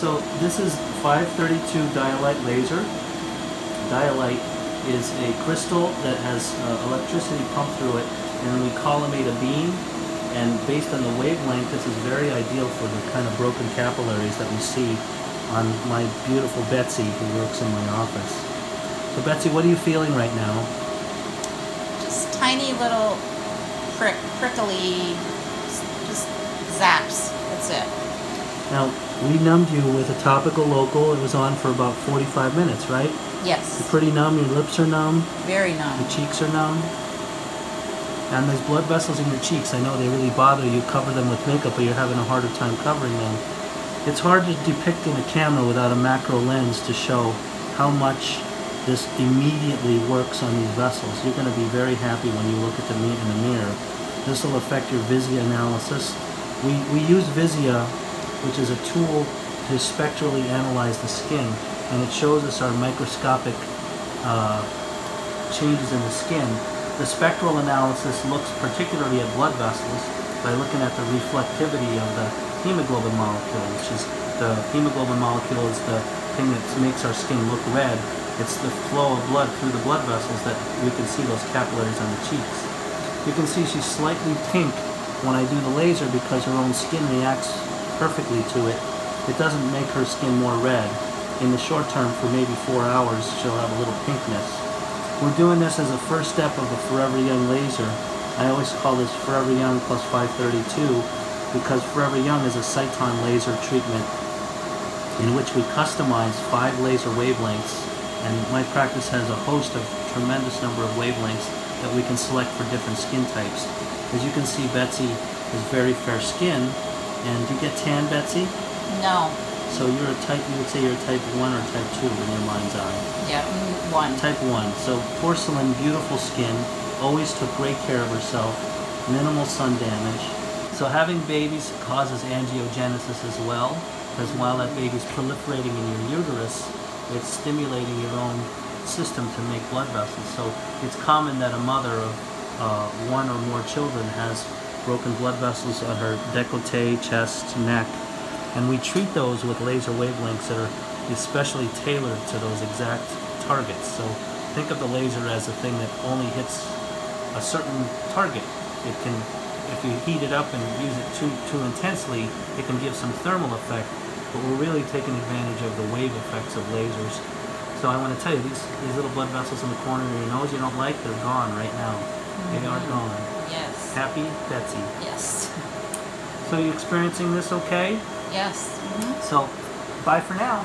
So this is 532 Diolite laser. Diolite is a crystal that has electricity pumped through it, and we collimate a beam, and based on the wavelength, this is very ideal for the kind of broken capillaries that we see on my beautiful Betsy, who works in my office. So Betsy, what are you feeling right now? Just tiny little prickly, just zaps, that's it. Now, we numbed you with a topical local. It was on for about 45 minutes, right? Yes. You're pretty numb, your lips are numb. Very numb. Your cheeks are numb. And those blood vessels in your cheeks, I know they really bother you. Cover them with makeup, but you're having a harder time covering them. It's hard to depict in a camera without a macro lens to show how much this immediately works on these vessels. You're going to be very happy when you look at them in the mirror. This will affect your Vizia analysis. We use Vizia, which is a tool to spectrally analyze the skin, and it shows us our microscopic changes in the skin. The spectral analysis looks particularly at blood vessels by looking at the reflectivity of the hemoglobin molecule, which is the hemoglobin molecule is the thing that makes our skin look red. It's the flow of blood through the blood vessels that we can see those capillaries on the cheeks. You can see she's slightly pink when I do the laser because her own skin reacts perfectly to it. It doesn't make her skin more red. In the short term, for maybe 4 hours, she'll have a little pinkness. We're doing this as a first step of the Forever Young laser. I always call this Forever Young plus 532 because Forever Young is a Sciton laser treatment in which we customize 5 laser wavelengths, and my practice has a host of tremendous number of wavelengths that we can select for different skin types. As you can see, Betsy is very fair skin, and do you get tan, Betsy? No. So you're a type, you would say you're a type 1 or type 2 in your mind's eye? Yeah, 1. Type 1. So porcelain, beautiful skin, always took great care of herself, minimal sun damage. So having babies causes angiogenesis as well, because while that baby's proliferating in your uterus, it's stimulating your own system to make blood vessels. So it's common that a mother of one or more children has broken blood vessels on her décolleté, chest, neck. And we treat those with laser wavelengths that are especially tailored to those exact targets. So think of the laser as a thing that only hits a certain target. It can, if you heat it up and use it too intensely, it can give some thermal effect, but we're really taking advantage of the wave effects of lasers. So I want to tell you, these little blood vessels in the corner of your nose you don't like, they're gone right now. Mm-hmm. They are gone. Yes. Happy Betsy. Yes. So you experiencing this okay? Yes. Mm-hmm. So, bye for now.